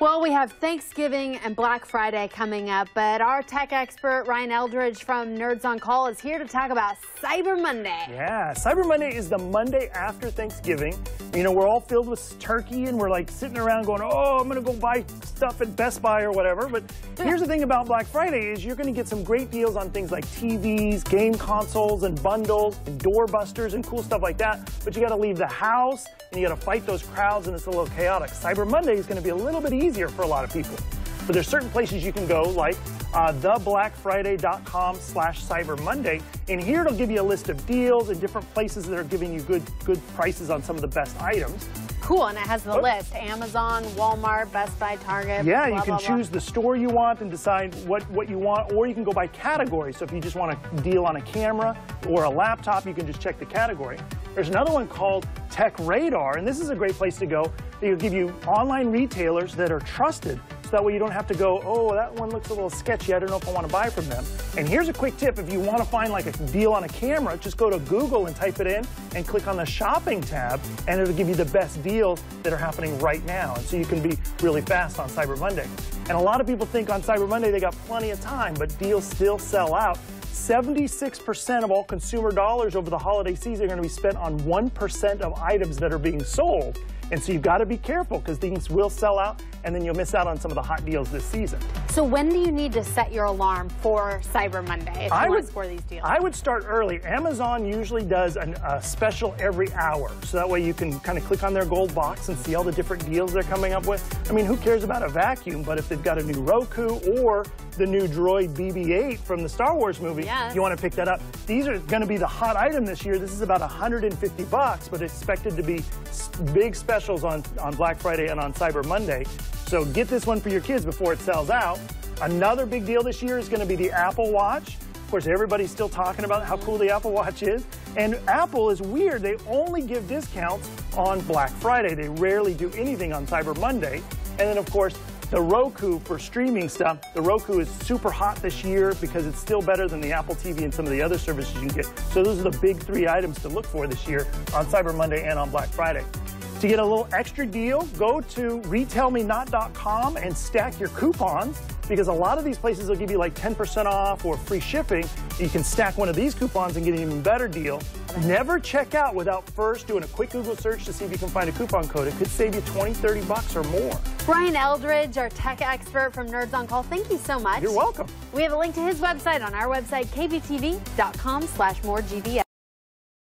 Well, we have Thanksgiving and Black Friday coming up, but our tech expert, Ryan Eldridge from Nerds On Call, is here to talk about Cyber Monday. Yeah, Cyber Monday is the Monday after Thanksgiving. You know, we're all filled with turkey and we're like sitting around going, oh, I'm going to go buy stuff at Best Buy or whatever. But here's the thing about Black Friday is you're going to get some great deals on things like TVs, game consoles and bundles and doorbusters and cool stuff like that. But you got to leave the house and you got to fight those crowds and it's a little chaotic. Cyber Monday is going to be a little bit easier for a lot of people. But there's certain places you can go, like theblackfriday.com/Cyber Monday. And here it'll give you a list of deals and different places that are giving you good prices on some of the best items. Cool, and it has the list. Amazon, Walmart, Best Buy, Target. Yeah, blah, you can choose the store you want and decide what you want, or you can go by category. So if you just want to deal on a camera or a laptop, you can just check the category. There's another one called Tech Radar, and this is a great place to go. They'll give you online retailers that are trusted, so that way you don't have to go, oh, that one looks a little sketchy, I don't know if I want to buy from them. And here's a quick tip. If you want to find like a deal on a camera, just go to Google and type it in and click on the shopping tab, and it'll give you the best deals that are happening right now. And so you can be really fast on Cyber Monday. And a lot of people think on Cyber Monday they got plenty of time, but deals still sell out. 76% of all consumer dollars over the holiday season are going to be spent on 1% of items that are being sold. And so you've got to be careful because things will sell out and then you'll miss out on some of the hot deals this season. So when do you need to set your alarm for Cyber Monday if you want to score these deals? I would start early. Amazon usually does a special every hour. So that way you can kind of click on their gold box and see all the different deals they're coming up with. I mean, who cares about a vacuum? But if they've got a new Roku or the new Droid BB-8 from the Star Wars movie, yes, you want to pick that up. These are going to be the hot item this year. This is about $150, but it's expected to be big specials on Black Friday and on Cyber Monday. So get this one for your kids before it sells out. Another big deal this year is going to be the Apple Watch. Of course, everybody's still talking about how cool the Apple Watch is. And Apple is weird. They only give discounts on Black Friday. They rarely do anything on Cyber Monday. And then, of course, the Roku for streaming stuff. The Roku is super hot this year because it's still better than the Apple TV and some of the other services you can get. So those are the big three items to look for this year on Cyber Monday and on Black Friday. To get a little extra deal, go to RetailMeNot.com and stack your coupons, because a lot of these places will give you like 10% off or free shipping. You can stack one of these coupons and get an even better deal. Never check out without first doing a quick Google search to see if you can find a coupon code. It could save you 20, 30 bucks or more. Ryan Eldridge, our tech expert from Nerds On Call, thank you so much. You're welcome. We have a link to his website on our website, kptv.com/moregvs.